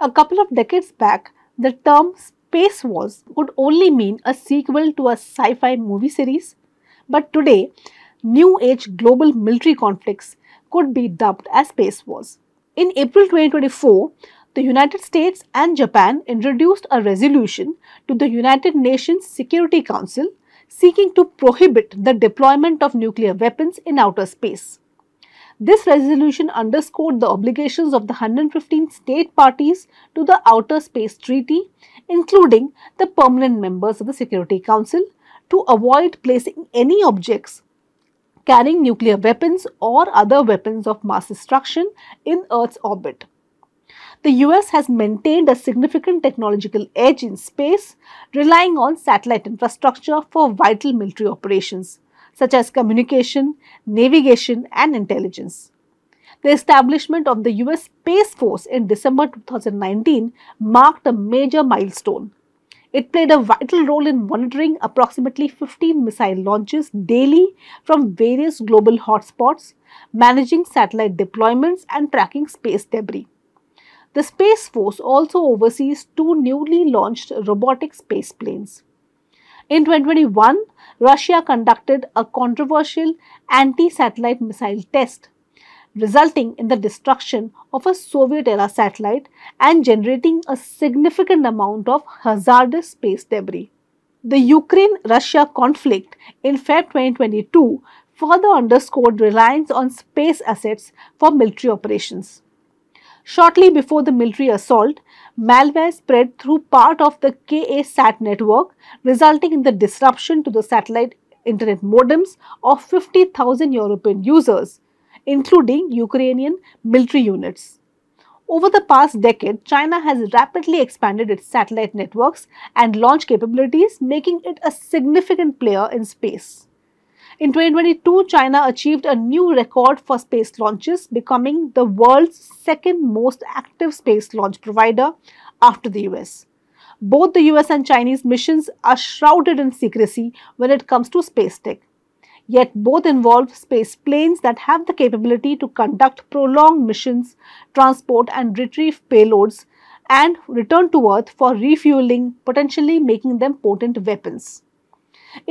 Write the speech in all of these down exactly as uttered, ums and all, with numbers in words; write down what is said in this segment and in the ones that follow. A couple of decades back, the term Space Wars would only mean a sequel to a sci-fi movie series. But today, new age global military conflicts could be dubbed as Space Wars. In April twenty twenty-four, the United States and Japan introduced a resolution to the United Nations Security Council seeking to prohibit the deployment of nuclear weapons in outer space. This resolution underscored the obligations of the one hundred fifteen state parties to the Outer Space Treaty, including the permanent members of the Security Council, to avoid placing any objects carrying nuclear weapons or other weapons of mass destruction in Earth's orbit. The U S has maintained a significant technological edge in space, relying on satellite infrastructure for vital military operations, such as communication, navigation, and intelligence. The establishment of the U S Space Force in December two thousand nineteen marked a major milestone. It played a vital role in monitoring approximately fifteen missile launches daily from various global hotspots, managing satellite deployments, and tracking space debris. The Space Force also oversees two newly launched robotic space planes. In twenty twenty-one, Russia conducted a controversial anti-satellite missile test, resulting in the destruction of a Soviet-era satellite and generating a significant amount of hazardous space debris. The Ukraine-Russia conflict in February twenty twenty-two further underscored reliance on space assets for military operations. Shortly before the military assault, malware spread through part of the K A SAT network, resulting in the disruption to the satellite internet modems of fifty thousand European users, including Ukrainian military units. Over the past decade, China has rapidly expanded its satellite networks and launch capabilities, making it a significant player in space. In twenty twenty-two, China achieved a new record for space launches, becoming the world's second most active space launch provider after the U S. Both the U S and Chinese missions are shrouded in secrecy when it comes to space tech. Yet both involve space planes that have the capability to conduct prolonged missions, transport and retrieve payloads, and return to Earth for refueling, potentially making them potent weapons.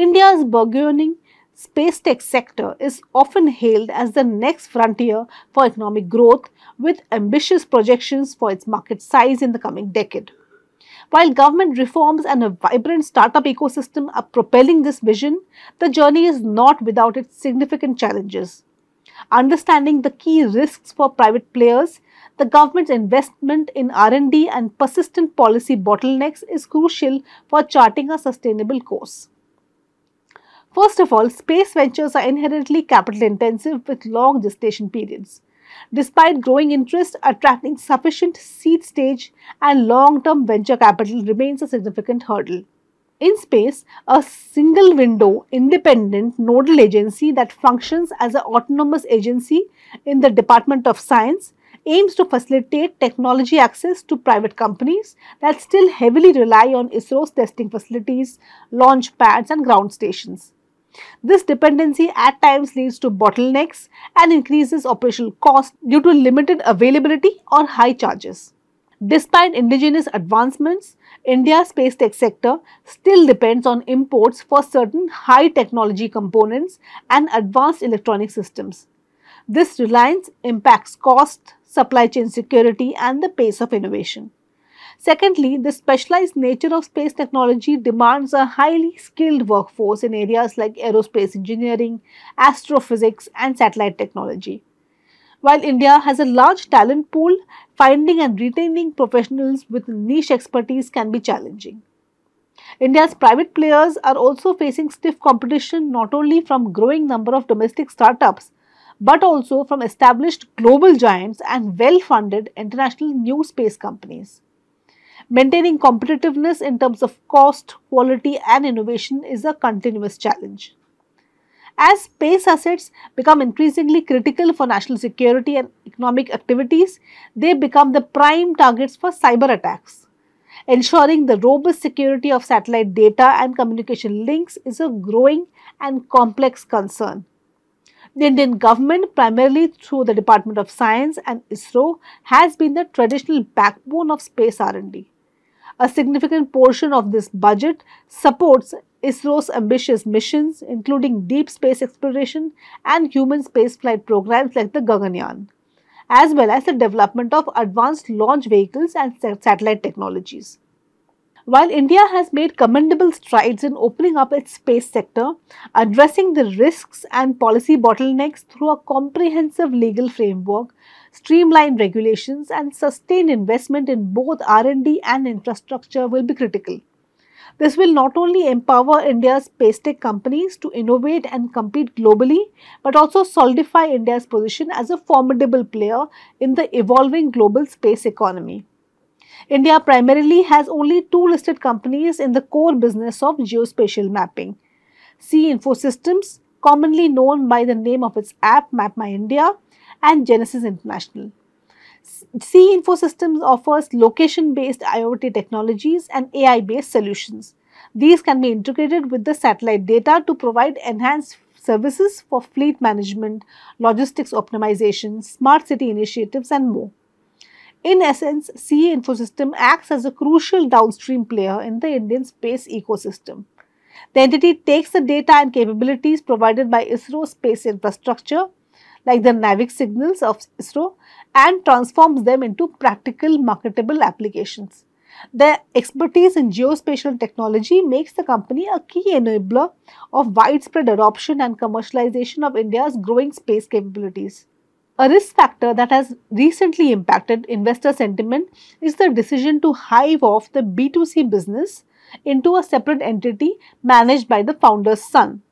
India's burgeoning space tech sector is often hailed as the next frontier for economic growth, with ambitious projections for its market size in the coming decade. While government reforms and a vibrant startup ecosystem are propelling this vision, the journey is not without its significant challenges. Understanding the key risks for private players, the government's investment in R and D and persistent policy bottlenecks is crucial for charting a sustainable course. First of all, space ventures are inherently capital intensive with long gestation periods. Despite growing interest, attracting sufficient seed stage and long-term venture capital remains a significant hurdle. In space, a single-window, independent nodal agency that functions as an autonomous agency in the Department of Science aims to facilitate technology access to private companies that still heavily rely on ISRO's testing facilities, launch pads and ground stations. This dependency at times leads to bottlenecks and increases operational costs due to limited availability or high charges. Despite indigenous advancements, India's space tech sector still depends on imports for certain high technology components and advanced electronic systems. This reliance impacts cost, supply chain security, and the pace of innovation. Secondly, the specialized nature of space technology demands a highly skilled workforce in areas like aerospace engineering, astrophysics, and satellite technology. While India has a large talent pool, finding and retaining professionals with niche expertise can be challenging. India's private players are also facing stiff competition not only from a growing number of domestic startups, but also from established global giants and well-funded international new space companies. Maintaining competitiveness in terms of cost, quality and innovation is a continuous challenge. As space assets become increasingly critical for national security and economic activities, they become the prime targets for cyber attacks. Ensuring the robust security of satellite data and communication links is a growing and complex concern. The Indian government, primarily through the Department of Science and ISRO, has been the traditional backbone of space R and D. A significant portion of this budget supports ISRO's ambitious missions, including deep space exploration and human spaceflight programs like the Gaganyaan, as well as the development of advanced launch vehicles and satellite technologies. While India has made commendable strides in opening up its space sector, addressing the risks and policy bottlenecks through a comprehensive legal framework, streamlined regulations and sustained investment in both R and D and infrastructure will be critical. This will not only empower India's space tech companies to innovate and compete globally, but also solidify India's position as a formidable player in the evolving global space economy. India primarily has only two listed companies in the core business of geospatial mapping. C E Info Systems, commonly known by the name of its app MapMyIndia, and Genesis International. C E Info Systems offers location-based IoT technologies and A I-based solutions. These can be integrated with the satellite data to provide enhanced services for fleet management, logistics optimization, smart city initiatives, and more. In essence, C E Info Systems acts as a crucial downstream player in the Indian space ecosystem. The entity takes the data and capabilities provided by ISRO's space infrastructure, like the NavIC signals of ISRO, and transforms them into practical, marketable applications. Their expertise in geospatial technology makes the company a key enabler of widespread adoption and commercialization of India's growing space capabilities. A risk factor that has recently impacted investor sentiment is the decision to hive off the B two C business into a separate entity managed by the founder's son.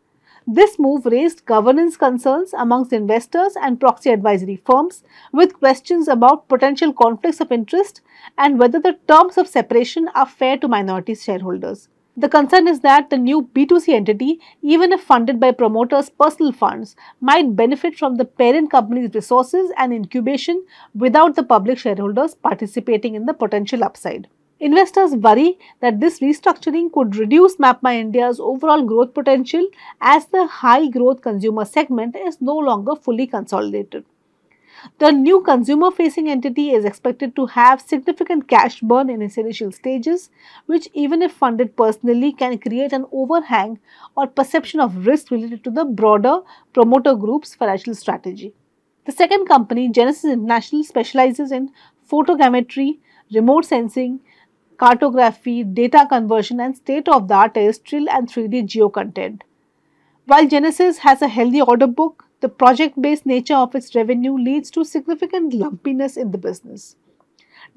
This move raised governance concerns amongst investors and proxy advisory firms, with questions about potential conflicts of interest and whether the terms of separation are fair to minority shareholders. The concern is that the new B two C entity, even if funded by promoters' personal funds, might benefit from the parent company's resources and incubation without the public shareholders participating in the potential upside. Investors worry that this restructuring could reduce MapMyIndia's overall growth potential, as the high-growth consumer segment is no longer fully consolidated. The new consumer-facing entity is expected to have significant cash burn in its initial stages, which, even if funded personally, can create an overhang or perception of risk related to the broader promoter group's financial strategy. The second company, Genesis International, specializes in photogrammetry, remote sensing, cartography, data conversion, and state-of-the-art terrestrial and three D geo content. While Genesis has a healthy order book, the project-based nature of its revenue leads to significant lumpiness in the business.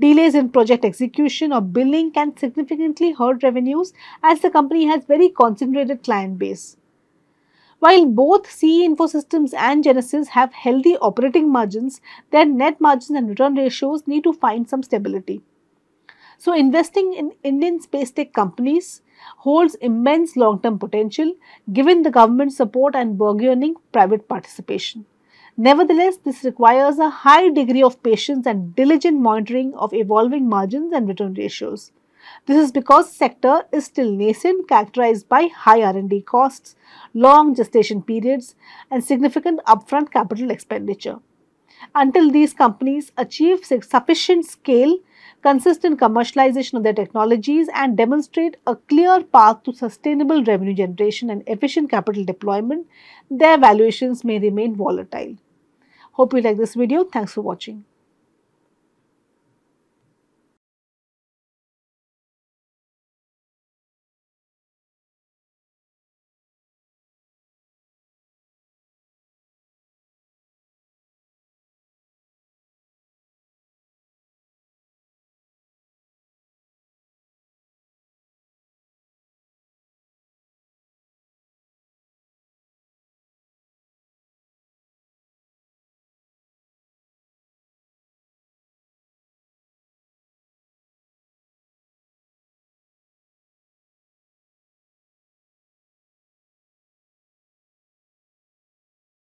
Delays in project execution or billing can significantly hurt revenues, as the company has very concentrated client base. While both C E Info Systems and Genesis have healthy operating margins, their net margins and return ratios need to find some stability. So, investing in Indian space tech companies holds immense long-term potential, given the government support and burgeoning private participation. Nevertheless, this requires a high degree of patience and diligent monitoring of evolving margins and return ratios. This is because the sector is still nascent, characterized by high R and D costs, long gestation periods, and significant upfront capital expenditure. Until these companies achieve sufficient scale, consistent commercialization of their technologies, and demonstrate a clear path to sustainable revenue generation and efficient capital deployment, their valuations may remain volatile. Hope you like this video. Thanks for watching.